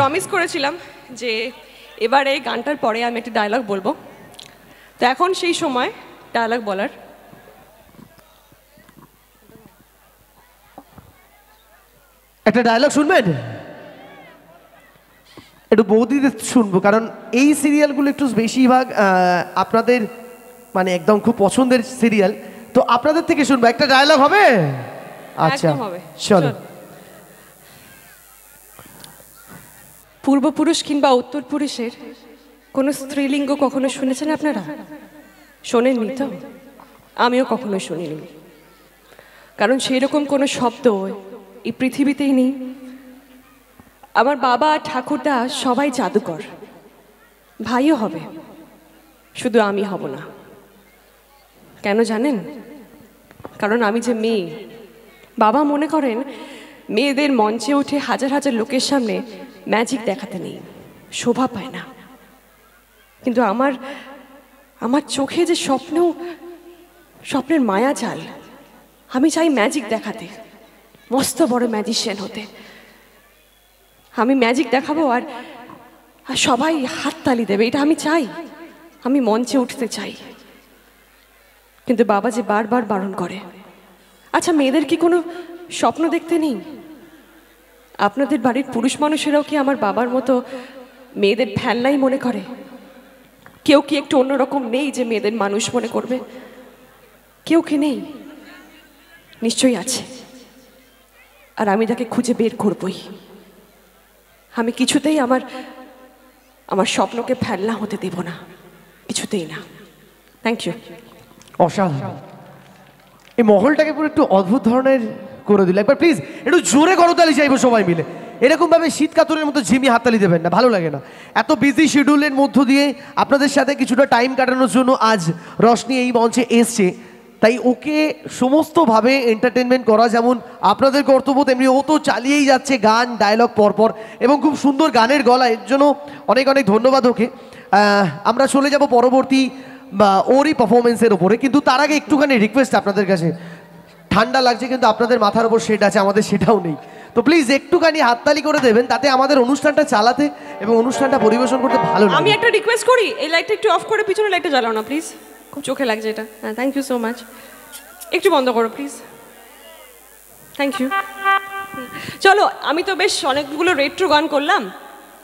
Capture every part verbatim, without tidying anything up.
Promise করেছিলাম যে এবার এই গানটার পরে আমি একটি ডায়লগ বলবো, তো এখন সেই সময় ডায়লগ বলার। একটা ডায়লগ শুনবেন, একটু বৌদিদের শুনবো, কারণ এই সিরিয়ালগুলো একটু বেশিরভাগ আপনাদের মানে একদম খুব পছন্দের সিরিয়াল, তো আপনাদের থেকে শুনবো। একটা ডায়লগ হবে, আচ্ছা চলো। পূর্বপুরুষ কিংবা উত্তর পুরুষের কোনো স্ত্রীলিঙ্গ কখনো শুনেছেন আপনারা? শোনেননি তো? আমিও কখনো শুনিনি, কারণ সেরকম কোনো শব্দ এই পৃথিবীতেই নেই। আমার বাবা ঠাকুরদা সবাই জাদুকর, ভাইও হবে, শুধু আমি হব না। কেন জানেন? কারণ আমি যে মেয়ে। বাবা মনে করেন মেয়েদের মঞ্চে উঠে হাজার হাজার লোকের সামনে ম্যাজিক দেখাতে নেই, শোভা পায় না। কিন্তু আমার আমার চোখে যে স্বপ্ন, স্বপ্নের মায়া চাল, আমি চাই ম্যাজিক দেখাতে, মস্ত বড় ম্যাজিশিয়ান হতে। আমি ম্যাজিক দেখাবো আর আর সবাই হাততালি দেবে, এটা আমি চাই। আমি মঞ্চে উঠতে চাই, কিন্তু বাবা যে বারবার বারণ করে। আচ্ছা, মেয়েদের কি কোনো স্বপ্ন দেখতে নেই? আপনাদের বাড়ির পুরুষ মানুষেরাও কি আমার বাবার মতো মেয়েদের ফ্যালনাই মনে করে? কেউ কি একটু অন্যরকম নেই যে মেয়েদের মানুষ মনে করবে? কেউ কি নেই? নিশ্চয়ই আছে, আর আমি তাকে খুঁজে বের করবই। আমি কিছুতেই আমার আমার স্বপ্নকে ফেলনা হতে দেব না, কিছুতেই না। Thank you. অসাধারণ, এই মহলটাকে পুরো একটু অদ্ভুত ধরনের করে দিল। একবার প্লিজ একটু জোরে করতালি চাইবো সবাই মিলে, এরকমভাবে শীত কাতরের মতো ঝিমি হাততালি দেবেন না, ভালো লাগে না। এত বিজি শিডিউলের মধ্য দিয়ে আপনাদের সাথে কিছুটা টাইম কাটানোর জন্য আজ রশনি এই মঞ্চে এসছে, তাই ওকে সমস্তভাবে এন্টারটেনমেন্ট করা যেমন আপনাদের কর্তব্য, তেমনি ও তো চালিয়েই যাচ্ছে গান ডায়লগ পরপর, এবং খুব সুন্দর গানের গলা। এর জন্য অনেক অনেক ধন্যবাদ ওকে। আমরা চলে যাব পরবর্তী ওরই পারফরমেন্সের ওপরে, কিন্তু তার আগে একটুখানি রিকোয়েস্ট আপনাদের কাছে। ঠান্ডা লাগছে কিন্তু আপনাদের মাথার ওপর শেড আছে, আমাদের সেটাও নেই, তো প্লিজ একটুখানি হাততালি করে দেবেন, তাতে আমাদের অনুষ্ঠানটা চালাতে এবং অনুষ্ঠানটা পরিবেশন করতে ভালো লাগে। আমি একটা রিকোয়েস্ট করি, এই লাইটটা একটু অফ করে পিছনে লাইটটা জ্বালাও না প্লিজ, খুব চোখে লাগছে এটা। হ্যাঁ, থ্যাংক ইউ সো মাচ। একটু বন্ধ করো প্লিজ, থ্যাংক ইউ। চলো, আমি তো বেশ অনেকগুলো রেট্রো গান করলাম,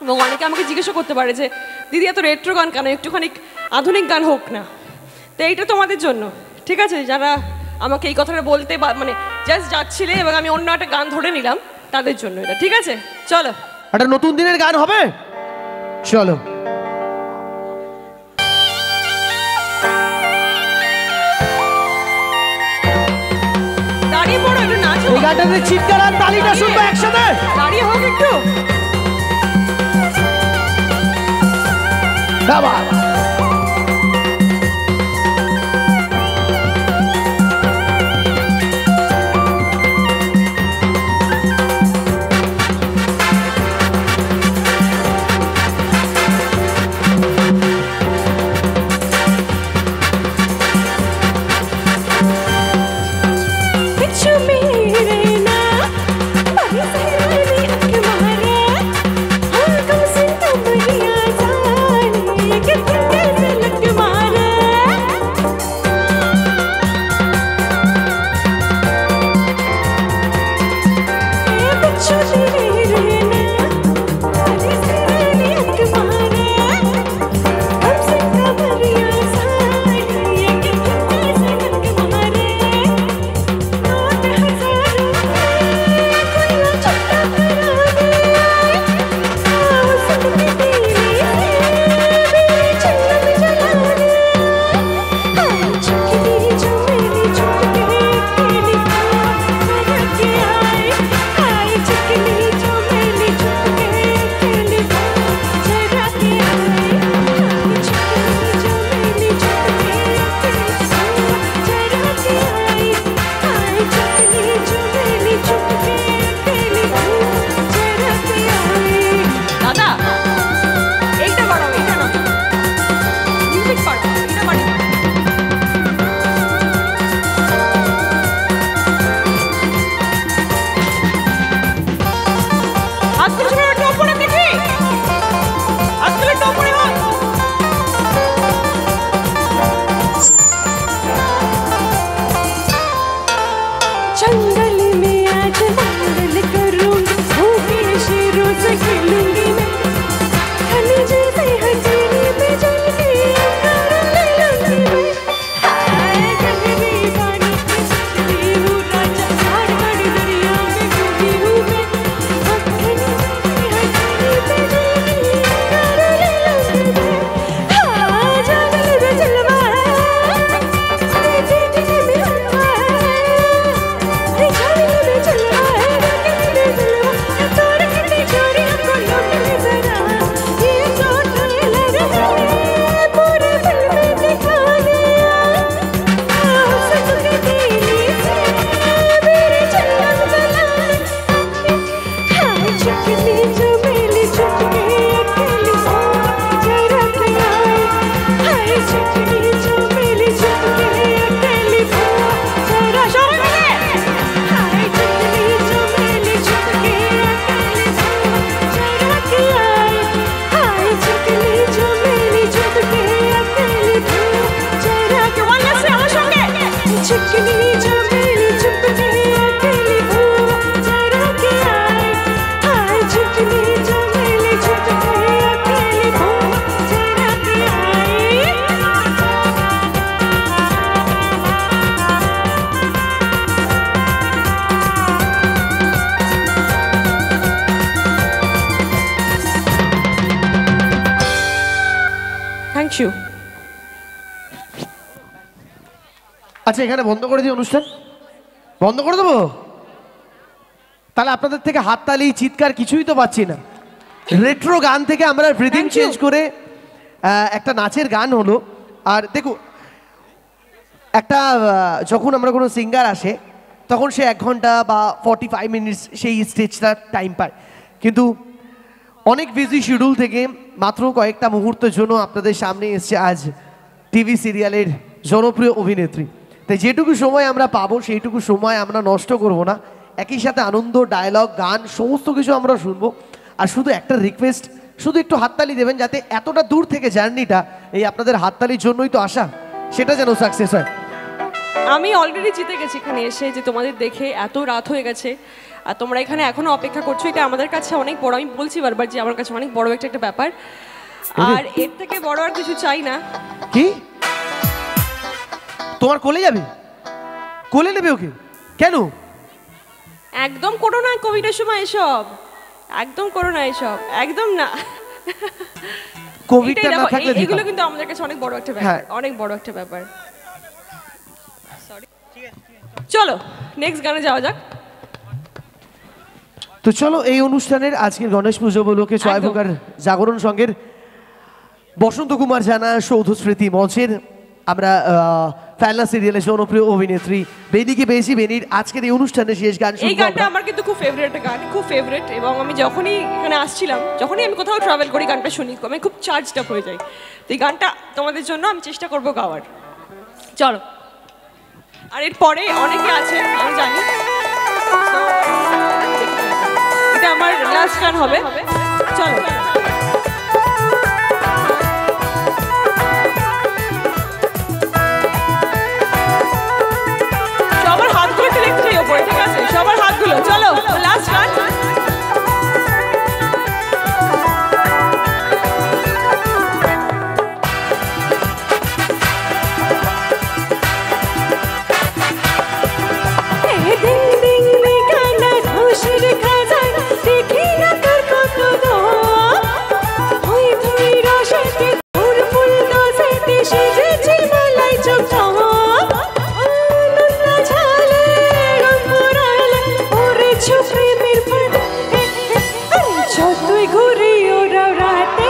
এবং অনেকে আমাকে জিজ্ঞাসা করতে পারে যে দিদি এত রেট্রো গান কেন, একটুখানি আধুনিক গান হোক না? তো এইটা তোমাদের জন্য, ঠিক আছে? যারা আমাকে এই কথাটা বলতে মানে জাস্ট যাচ্ছিলে এবং আমি অন্য একটা গান ধরে নিলাম, তাদের জন্য এটা, ঠিক আছে? চলো, একটা নতুন দিনের গান হবে, চলো। এই গানটাতে চিৎকার আর তালিটা শুনবো একসাথে, দাঁড়িয়ে হোক একটু। Get you. আচ্ছা, এখানে বন্ধ করে দিই অনুষ্ঠান, বন্ধ করে দেবো। তাহলে আপনাদের থেকে হাততালি, চিৎকার কিছুই তো পাচ্ছি না। রেট্রো গান থেকে আমরা ব্রিদিং চেঞ্জ করে একটা নাচের গান হলো। আর দেখো, একটা যখন আমরা কোনো সিঙ্গার আসে তখন সে এক ঘন্টা বা ফর্টি ফাইভ মিনিটস সেই স্টেজটা টাইম পায়, কিন্তু অনেক বিজি শিডিউল থেকে মাত্র কয়েকটা মুহূর্তের জন্য আপনাদের সামনে এসছে আজ টিভি সিরিয়ালের জনপ্রিয় অভিনেত্রী। তাই যেটুকু সময় আমরা পাবো সেইটুকু সময় আমরা নষ্ট করব না, একই সাথে আনন্দ, ডায়লগ, গান সমস্ত কিছু আমরা শুনবো। আর শুধু একটা রিকোয়েস্ট, শুধু একটু হাততালি দেবেন, যাতে এতটা দূর থেকে জার্নিটা এই আপনাদের হাততালির জন্যই তো আসা, সেটা যেন সাকসেস হয়। আমি অলরেডি জিতে গেছি এখানে এসে, যে তোমাদের দেখে এত রাত হয়ে গেছে আর তোমরা এখানে এখনও অপেক্ষা করছো, এটা আমাদের কাছে অনেক বড়। আমি বলছি বারবার যে আমার কাছে অনেক বড় একটা একটা ব্যাপার, আর এর থেকে বড় আর কিছু চাই না। কি তোমার কোলে যাবে? কোলে নেবে ওকে? কেন? একদম করো না কোভিডের সময় এসব, একদম করো না এসব, একদম না। কোভিডটা না থাকলে এগুলো কিন্তু আমাদের কাছে অনেক বড় একটা ব্যাপার, অনেক বড় একটা ব্যাপার। সরি, ঠিক আছে, চলো নেক্সট গানে যাওয়া যাক। তো চলো, এই অনুষ্ঠানের আজকের গণেশ পুজো উপলক্ষে ছয় প্রকার জাগরণ সংঘের বসন্ত কুমার জানা সৌধস্মৃতি মঞ্চের আমরা ফেলনা সিরিয়ালের জনপ্রিয় অভিনেত্রী বেনিকে পেয়েছি। বেনির আজকের এই অনুষ্ঠানে শেষ গান, এই গানটা আমার কিন্তু খুব ফেভারিট গান, খুব ফেভারিট। এবং আমি যখনই এখানে আসছিলাম, যখনই আমি কোথাও ট্রাভেল করি গানটা শুনি, আমি খুব চার্জড আপ হয়ে যাই। তো এই গানটা তোমাদের জন্য আমি চেষ্টা করবো গাওয়ার। চলো, আর এরপরে অনেকে আছে আমি জানি, এটা আমার লাস্ট গান হবে। চলো, সবার হাতগুলো, চলো লাস্ট গান। छुपे मेरे पर तुई घूरी और रात